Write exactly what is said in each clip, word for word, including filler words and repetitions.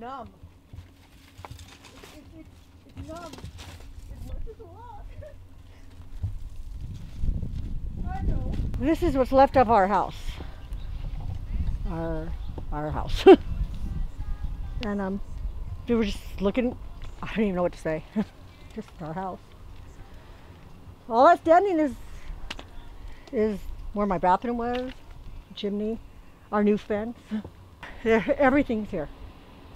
numb. It, it, it, it's numb. It looks a lot. I know. This is what's left of our house. Our our house. And um, we were just looking. I don't even know what to say. Just our house. All that's standing is is where my bathroom was, the chimney, our new fence. Everything's here.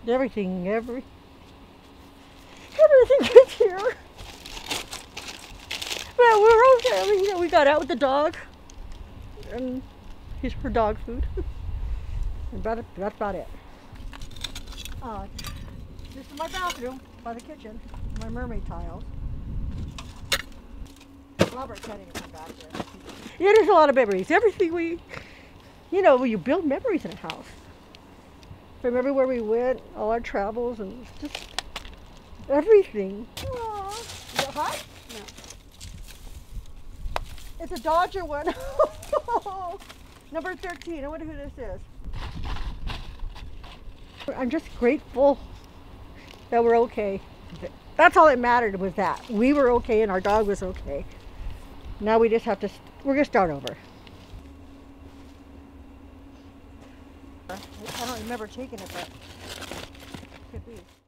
Everything, every everything is here. Well, we're okay. We, you know, we got out with the dog, and he's her dog food. And about it, that's about it. Uh, this is my bathroom by the kitchen. My mermaid tiles. Robert can't even come back there. Yeah, there's a lot of memories. Everything we, you know, you build memories in a house. From everywhere we went, all our travels, and it's just everything. Aww. Is it hot? No. It's a Dodger one. Number thirteen. I wonder who this is. I'm just grateful that we're okay. That's all that mattered was that. We were okay and our dog was okay. Now we just have to, we're gonna start over. I don't remember taking it, but it could be.